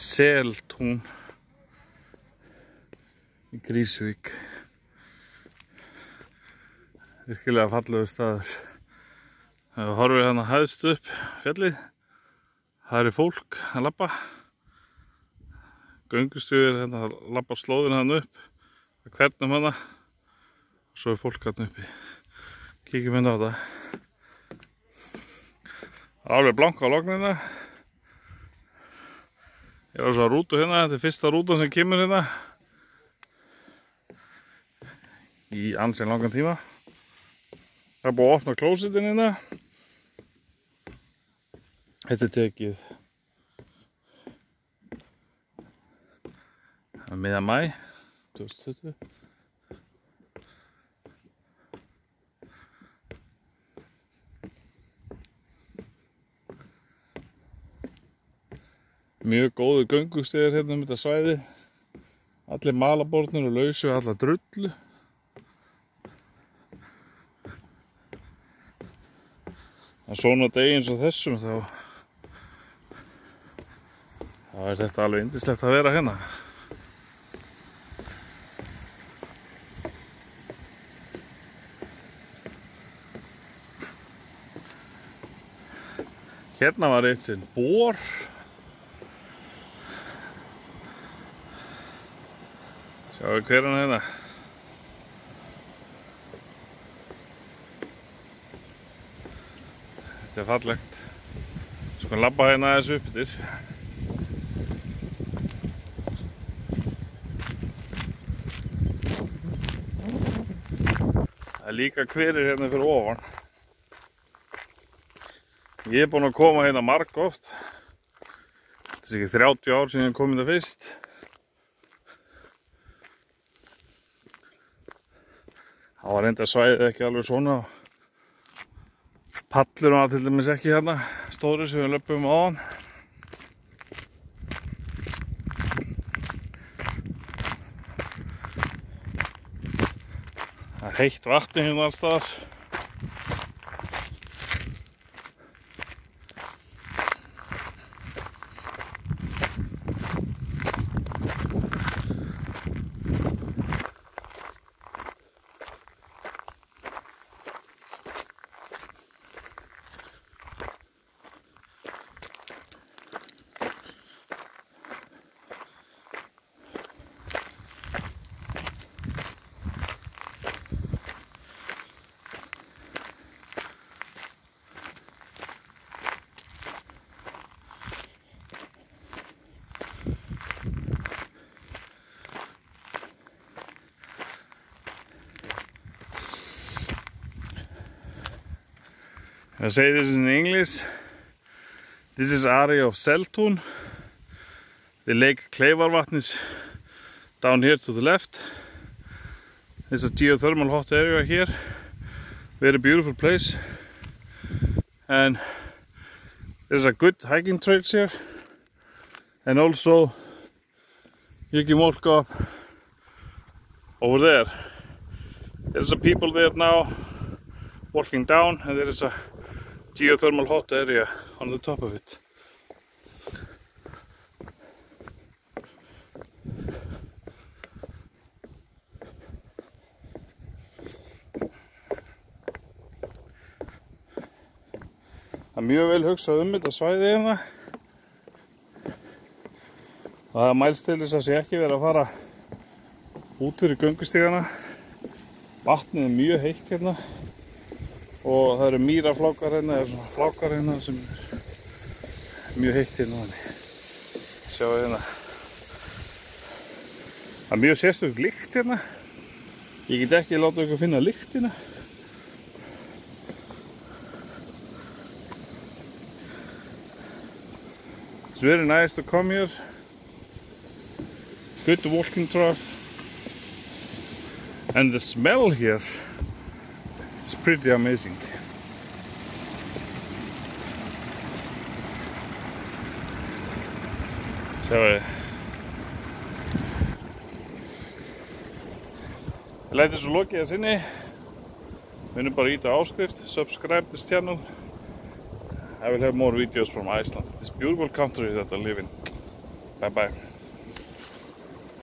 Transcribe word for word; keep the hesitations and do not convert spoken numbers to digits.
Seltún í Grísvík. Virkilega fallegu staður. Það horfir hérna hæðst upp fjallið. Það er fólk að labba. Göngustjúður hérna að labba slóðin hann upp. Það hvernum hana. Og svo er fólk hann uppi. Kíkjum hérna á þetta. Það er alveg blank á lognina. Ég var svo að rútu hérna. Þetta er fyrsta rútan sem kemur hérna. Í ansinn langan tíma. Það er búið að opna klósitin hérna. Þetta er tekið miðjan maí tjúsund tuttugu. Mjög góðu göngustíðar hérna um þetta svæði. Allir malabornir og lausu, allar drullu. En svona degi eins og þessum þá, þá er þetta alveg yndislegt að vera hérna. Hérna var eitt sinn bor. Sjáum hver hann hérna. Þetta er fallegt. Sko hann labba hérna aðeins upp yfir. Það er líka hverir hérna fyrir ofan. Ég er búinn að koma hérna marg oft. Þetta er ekki þrjátíu ár síðan ég kom hérna fyrst. Það var reyndar svæðið ekki alveg svona. Pallur var til dæmis ekki hérna, stóri sem við löpum á hann. Það er heitt vatni hérna alls staðar. I say this in English. This is area of Seltún. The lake Kleifarvatn is down here to the left. There's a geothermal hot area here. Very beautiful place. And there's a good hiking trails here. And also you can walk up over there. There's a people there now walking down, and there is a geothermal hot area on the top of it. Það er mjög vel hugsað um þetta svæði hérna. Það mælst til þess að sé ekki verið að fara út fyrir göngustígana. Vatnið er mjög heitt hérna og það eru mýraflákar hérna, eða svona flákar hérna sem er mjög heitt hérna. Sjáu hérna. Það er mjög sérstök lykt hérna. Ég get ekki láta ykkur finna lyktina. It's very nice to come here. Good walking track. And the smell here is pretty amazing. So, ég læt þessu lokið þess inni. Munum bara íta áskrift. Subscribe this channel. I will have more videos from Iceland. This beautiful country that I live in. Bye-bye.